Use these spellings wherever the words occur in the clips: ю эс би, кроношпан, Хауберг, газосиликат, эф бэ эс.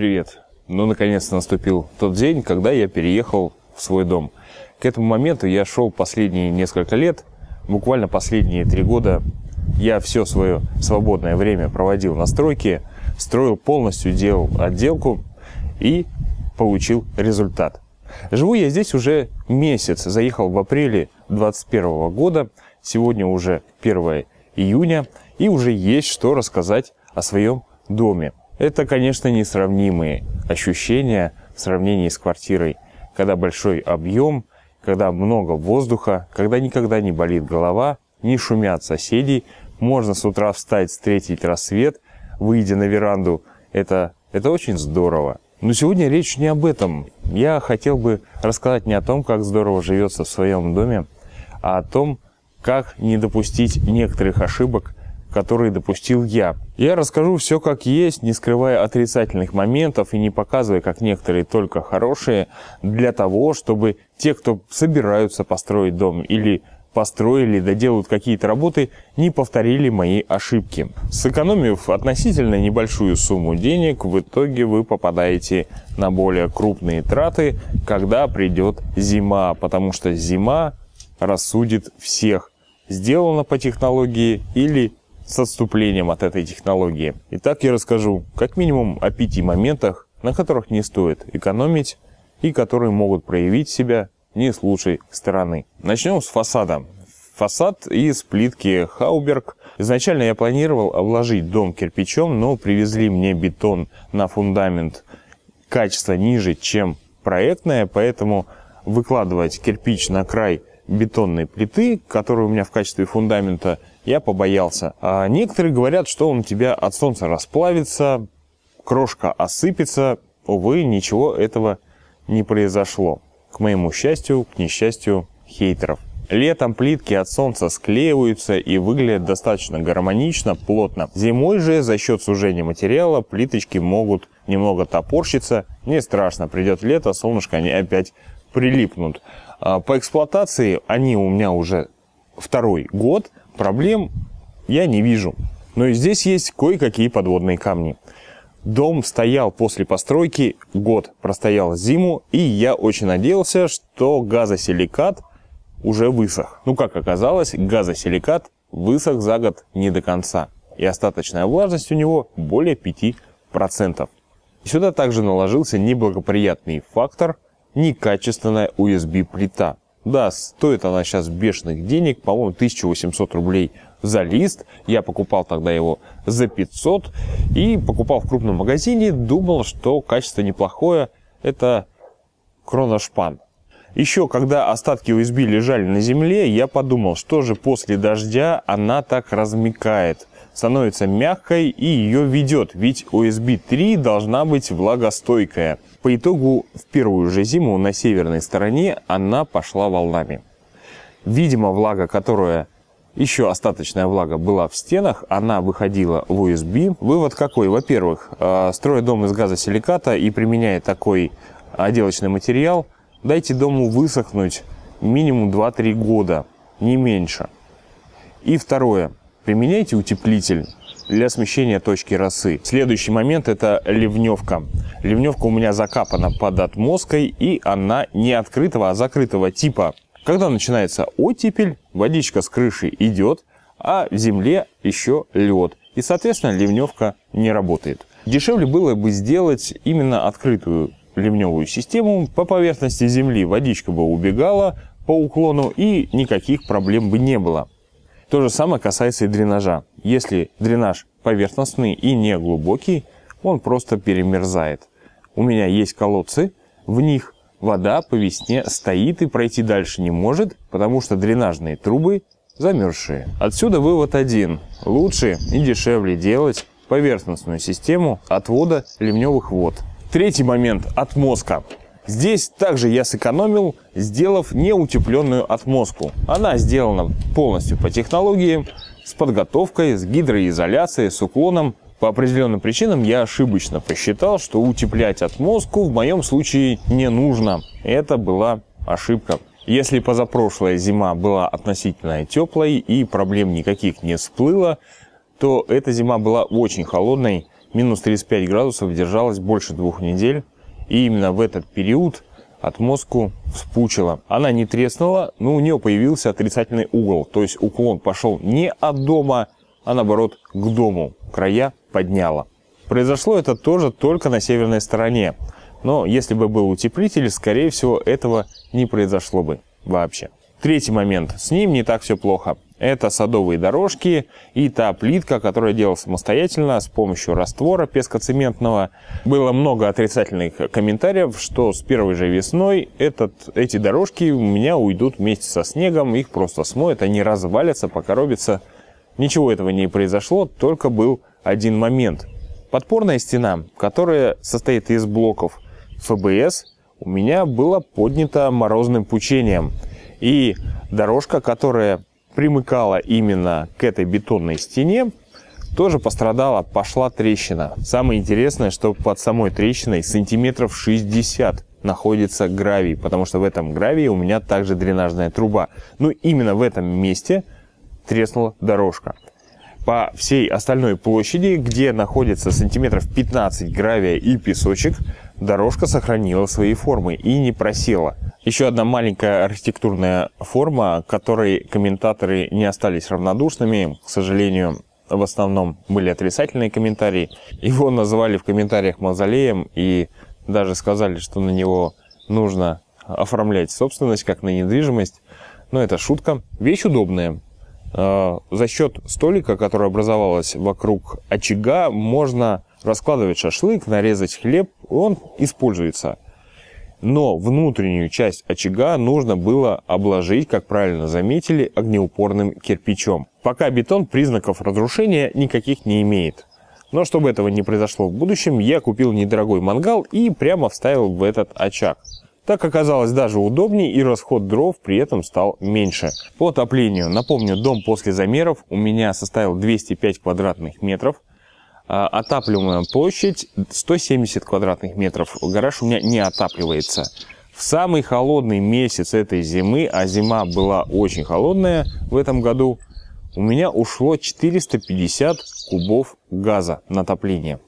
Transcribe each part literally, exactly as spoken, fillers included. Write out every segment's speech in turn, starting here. Привет! Ну, наконец-то наступил тот день, когда я переехал в свой дом. К этому моменту я шел последние несколько лет, буквально последние три года. Я все свое свободное время проводил на стройке, строил полностью, делал отделку и получил результат. Живу я здесь уже месяц, заехал в апреле две тысячи двадцать первого года, сегодня уже первое июня, и уже есть что рассказать о своем доме. Это, конечно, несравнимые ощущения в сравнении с квартирой, когда большой объем, когда много воздуха, когда никогда не болит голова, не шумят соседей, можно с утра встать, встретить рассвет, выйдя на веранду. Это, это очень здорово. Но сегодня речь не об этом. Я хотел бы рассказать не о том, как здорово живется в своем доме, а о том, как не допустить некоторых ошибок, которые допустил я. Я расскажу все как есть, не скрывая отрицательных моментов и не показывая, как некоторые, только хорошие, для того, чтобы те, кто собираются построить дом или построили, доделают какие-то работы, не повторили мои ошибки. Сэкономив относительно небольшую сумму денег, в итоге вы попадаете на более крупные траты, когда придет зима, потому что зима рассудит всех. Сделано по технологии или с отступлением от этой технологии. Итак, я расскажу как минимум о пяти моментах, на которых не стоит экономить и которые могут проявить себя не с лучшей стороны. Начнем с фасада. Фасад из плитки Хауберг. Изначально я планировал обложить дом кирпичом, но привезли мне бетон на фундамент качества ниже, чем проектное, поэтому выкладывать кирпич на край бетонной плиты, которая у меня в качестве фундамента, я побоялся. А некоторые говорят, что он у тебя от солнца расплавится, крошка осыпется. Увы, ничего этого не произошло. К моему счастью, к несчастью хейтеров. Летом плитки от солнца склеиваются и выглядят достаточно гармонично, плотно. Зимой же за счет сужения материала плиточки могут немного топорщиться. Не страшно, придет лето, солнышко, они опять прилипнут. По эксплуатации они у меня уже второй год. Проблем я не вижу. Но и здесь есть кое-какие подводные камни. Дом стоял после постройки год, простоял зиму, и я очень надеялся, что газосиликат уже высох. Ну, как оказалось, газосиликат высох за год не до конца, и остаточная влажность у него более пяти процентов. Сюда также наложился неблагоприятный фактор – некачественная ю эс би-плита. Да, стоит она сейчас бешеных денег, по-моему, тысяча восемьсот рублей за лист. Я покупал тогда его за пятьсот и покупал в крупном магазине. Думал, что качество неплохое. Это кроношпан. Еще когда остатки ю эс би лежали на земле, я подумал, что же после дождя она так размякает, становится мягкой и ее ведет, ведь ю эс би три должна быть влагостойкая. По итогу в первую же зиму на северной стороне она пошла волнами. Видимо, влага, которая еще остаточная влага была в стенах, она выходила в ю эс би. Вывод какой? Во-первых, строя дом из газосиликата и применяя такой отделочный материал, дайте дому высохнуть минимум два-три года, не меньше. И второе. Применяйте утеплитель для смещения точки росы. Следующий момент – это ливневка. Ливневка у меня закапана под отмозкой, и она не открытого, а закрытого типа. Когда начинается оттепель, водичка с крыши идет, а в земле еще лед. И, соответственно, ливневка не работает. Дешевле было бы сделать именно открытую ливневую систему. По поверхности земли водичка бы убегала по уклону, и никаких проблем бы не было. То же самое касается и дренажа. Если дренаж поверхностный и не глубокий, он просто перемерзает. У меня есть колодцы, в них вода по весне стоит и пройти дальше не может, потому что дренажные трубы замерзшие. Отсюда вывод один. Лучше и дешевле делать поверхностную систему отвода ливневых вод. Третий момент – отмостка. Здесь также я сэкономил, сделав неутепленную отмостку. Она сделана полностью по технологии, с подготовкой, с гидроизоляцией, с уклоном. По определенным причинам я ошибочно посчитал, что утеплять отмостку в моем случае не нужно. Это была ошибка. Если позапрошлая зима была относительно теплой и проблем никаких не всплыло, то эта зима была очень холодной минус тридцать пять градусов держалась больше двух недель. И именно в этот период отмостку вспучило. Она не треснула, но у нее появился отрицательный угол. То есть уклон пошел не от дома, а наоборот к дому. Края подняла. Произошло это тоже только на северной стороне. Но если бы был утеплитель, скорее всего, этого не произошло бы вообще. Третий момент. С ним не так все плохо. Это садовые дорожки и та плитка, которую я делал самостоятельно с помощью раствора пескоцементного. Было много отрицательных комментариев, что с первой же весной этот, эти дорожки у меня уйдут вместе со снегом, их просто смоет, они развалятся, покоробятся. Ничего этого не произошло, только был один момент. Подпорная стена, которая состоит из блоков эф бэ эс, у меня была поднята морозным пучением. И дорожка, которая примыкала именно к этой бетонной стене, тоже пострадала, пошла трещина. Самое интересное, что под самой трещиной сантиметров шестьдесят находится гравий, потому что в этом гравии у меня также дренажная труба. Но именно в этом месте треснула дорожка. По всей остальной площади, где находится сантиметров пятнадцать гравия и песочек, дорожка сохранила свои формы и не просела. Еще одна маленькая архитектурная форма, которой комментаторы не остались равнодушными. К сожалению, в основном были отрицательные комментарии. Его назвали в комментариях мавзолеем и даже сказали, что на него нужно оформлять собственность, как на недвижимость. Но это шутка. Вещь удобная. За счет столика, который образовалась вокруг очага, можно раскладывать шашлык, нарезать хлеб, он используется. Но внутреннюю часть очага нужно было обложить, как правильно заметили, огнеупорным кирпичом. Пока бетон признаков разрушения никаких не имеет. Но чтобы этого не произошло в будущем, я купил недорогой мангал и прямо вставил в этот очаг. Так оказалось даже удобнее, и расход дров при этом стал меньше. По отоплению, напомню, дом после замеров у меня составил двести пять квадратных метров. Отапливаемая площадь сто семьдесят квадратных метров. Гараж у меня не отапливается. В самый холодный месяц этой зимы, а зима была очень холодная в этом году, у меня ушло четыреста пятьдесят кубов газа на отопление,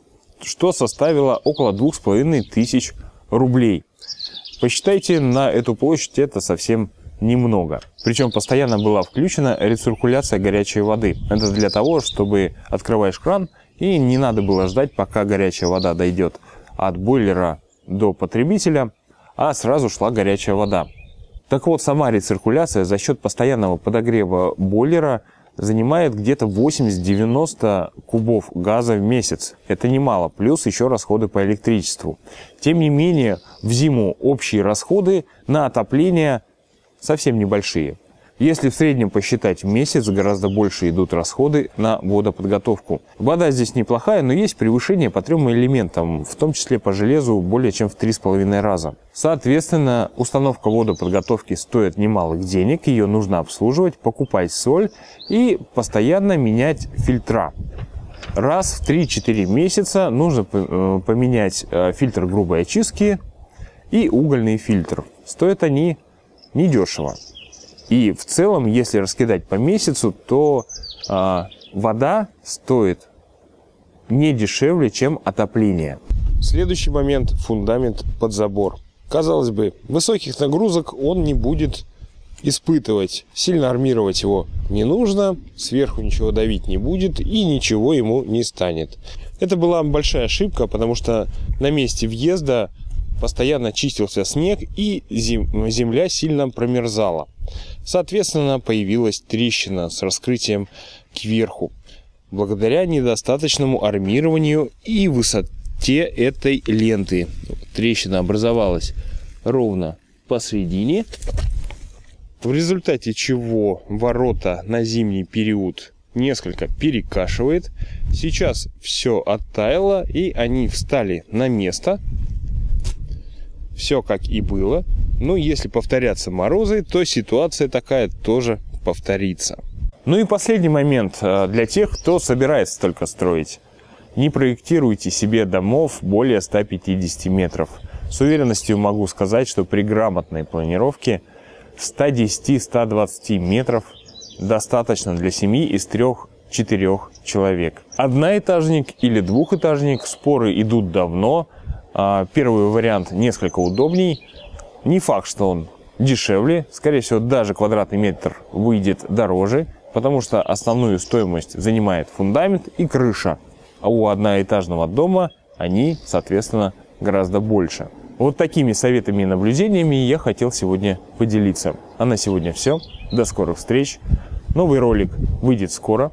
что составило около двух с половиной тысяч рублей. Посчитайте, на эту площадь это совсем немного. Причем постоянно была включена рециркуляция горячей воды. Это для того, чтобы открываешь кран, и не надо было ждать, пока горячая вода дойдет от бойлера до потребителя, а сразу шла горячая вода. Так вот, сама рециркуляция за счет постоянного подогрева бойлера занимает где-то восемьдесят-девяносто кубов газа в месяц. Это немало, плюс еще расходы по электричеству. Тем не менее, в зиму общие расходы на отопление совсем небольшие. Если в среднем посчитать месяц, гораздо больше идут расходы на водоподготовку. Вода здесь неплохая, но есть превышение по трем элементам, в том числе по железу более чем в три с половиной раза. Соответственно, установка водоподготовки стоит немалых денег, ее нужно обслуживать, покупать соль и постоянно менять фильтра. Раз в три-четыре месяца нужно поменять фильтр грубой очистки и угольный фильтр. Стоят они недешево. И в целом, если раскидать по месяцу, то э, вода стоит не дешевле, чем отопление. Следующий момент – фундамент под забор. Казалось бы, высоких нагрузок он не будет испытывать. Сильно армировать его не нужно, сверху ничего давить не будет и ничего ему не станет. Это была большая ошибка, потому что на месте въезда постоянно чистился снег и земля сильно промерзала. Соответственно, появилась трещина с раскрытием кверху, благодаря недостаточному армированию и высоте этой ленты. Трещина образовалась ровно посредине, в результате чего ворота на зимний период несколько перекашивает. Сейчас все оттаяло, и они встали на место. Все как и было. Но если повторятся морозы, то ситуация такая тоже повторится. Ну и последний момент для тех, кто собирается только строить. Не проектируйте себе домов более ста пятидесяти метров. С уверенностью могу сказать, что при грамотной планировке ста десяти — ста двадцати метров достаточно для семьи из трех четырех человек. Одноэтажник или двухэтажник, споры идут давно. Первый вариант несколько удобней. Не факт, что он дешевле. Скорее всего, даже квадратный метр выйдет дороже, потому что основную стоимость занимает фундамент и крыша. А у одноэтажного дома они, соответственно, гораздо больше. Вот такими советами и наблюдениями я хотел сегодня поделиться. А на сегодня все. До скорых встреч. Новый ролик выйдет скоро.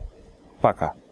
Пока.